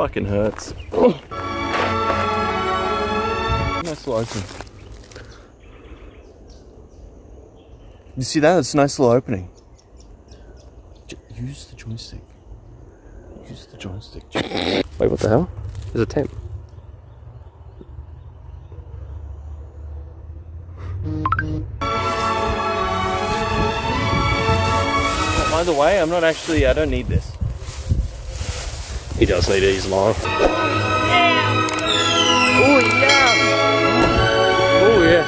Fucking hurts. Oh. Nice little opening. You see that? It's a nice little opening. Use the joystick. Use the joystick. Wait, what the hell? There's a tent. By the way, I'm not actually, I don't need this. He does need it, he's long. Yeah. Oh yeah! Oh yeah.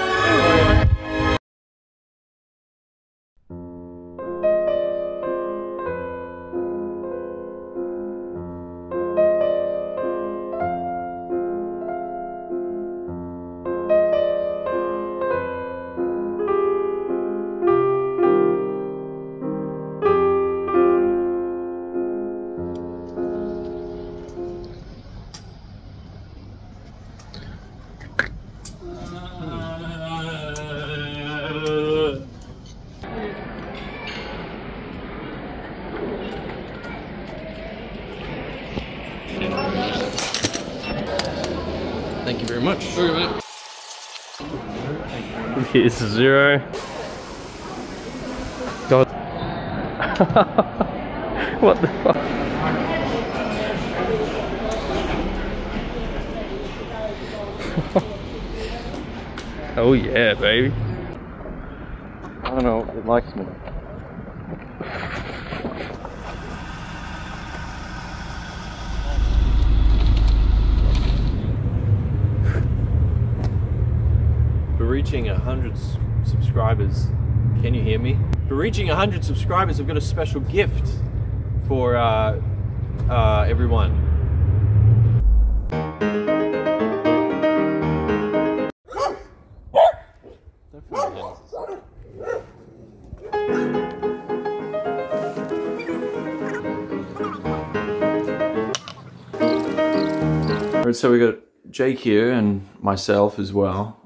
Thank you very much. It's a zero. God. What the fuck? Oh yeah, baby. I don't know, it likes me. Reaching 100 subscribers. Can you hear me? For reaching 100 subscribers, I've got a special gift for everyone. So we got Jake here and myself as well.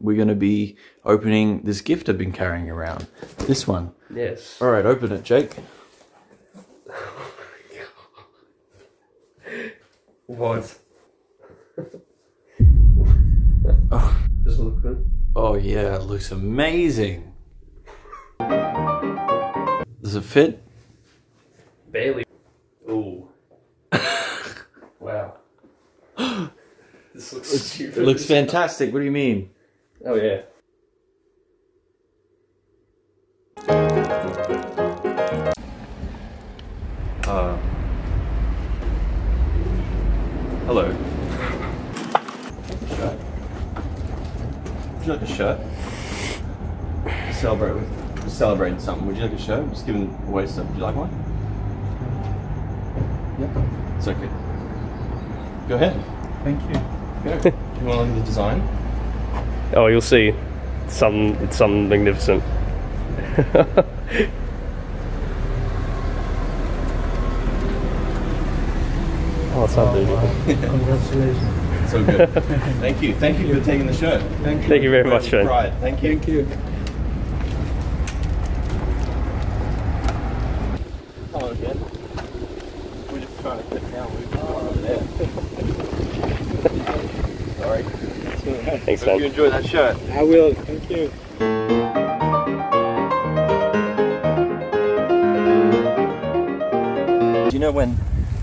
We're going to be opening this gift I've been carrying around. This one. Yes. All right, open it, Jake. Oh my God. What? Oh. Does it look good? Oh yeah, it looks amazing. Does it fit? Barely. Ooh. Wow. This looks stupid. It looks fantastic. What do you mean? Oh yeah. Hello. Shirt. Would you like a shirt? Celebrate with. We're celebrating something. Would you like a shirt? I'm just giving away stuff. Would you like one? Yep. It's okay. Go ahead. Thank you. Yeah. Do you want to look at the design? Oh, you'll see. It's something magnificent. Oh, it's not dude. Congratulations. So good. Thank you. Thank you for taking the shirt. Thank you. Thank you very much, friend. Pride. Thank you. Thank you. Hello again. We're just trying to get down. We've gone over there. Sorry. Thanks, man. Hope you enjoy that shirt. I will. Thank you. Do you know when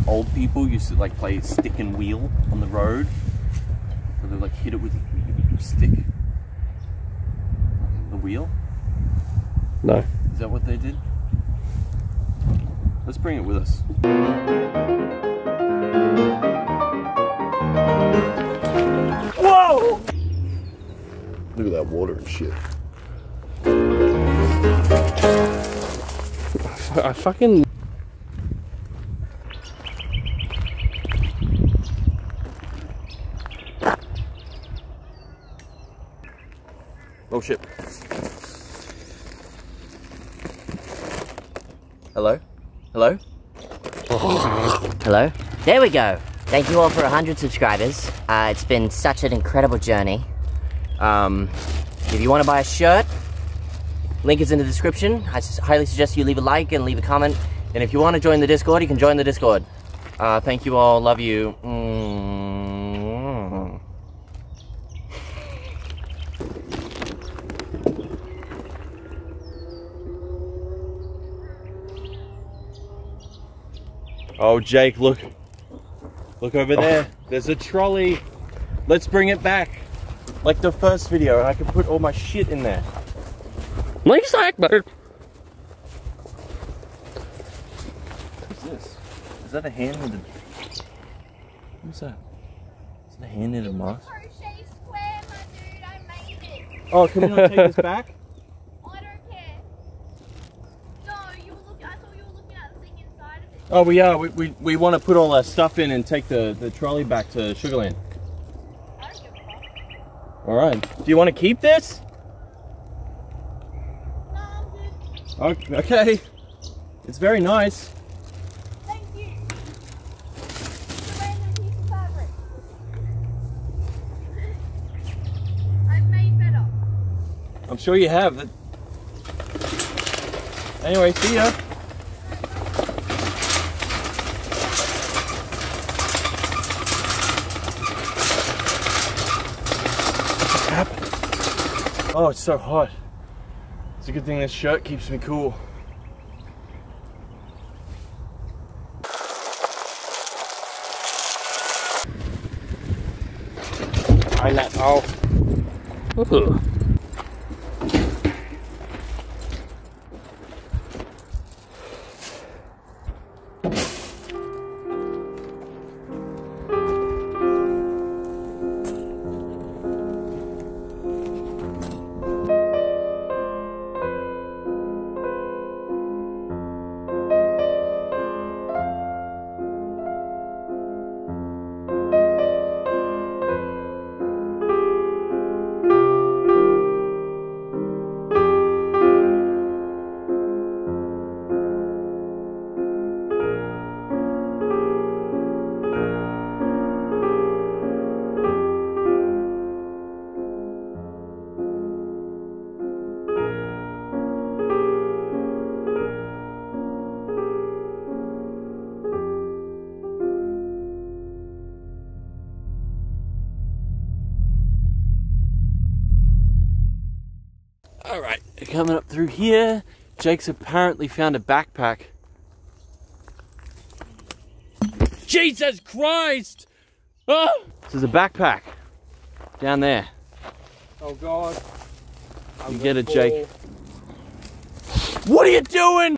old people used to like play stick and wheel on the road? So they like hit it with a stick. The wheel? No. Is that what they did? Let's bring it with us. Whoa! Look at that water and shit. I fucking... Oh shit. Hello? Hello? Hello? There we go. Thank you all for 100 subscribers. It's been such an incredible journey. If you want to buy a shirt, link is in the description. I highly suggest you leave a like and leave a comment. And if you want to join the Discord, you can join the Discord. Thank you all. Love you. Oh, Jake, look. Look over there. There's a trolley. Let's bring it back. Like the first video, and I can put all my shit in there. Nice hack, bud. What's this? Is that a hand in the... What's that? Is that a hand in a mask? Crochet square, my dude. I made it. Oh, can we not take this back? I don't care. No, you were looking... I thought you were looking at the thing inside of it. Oh, we are. We want to put all our stuff in and take the trolley back to Sugar Land. Alright. Do you want to keep this? No, I'm good. Okay. It's very nice. Thank you. It's a random piece of fabric. I've made better. I'm sure you have. Anyway, see ya. Oh, it's so hot. It's a good thing this shirt keeps me cool. I let out. Ooh. Alright, coming up through here, Jake's apparently found a backpack. Jesus Christ! Oh! This is a backpack. Down there. Oh God. You get it, Jake. What are you doing?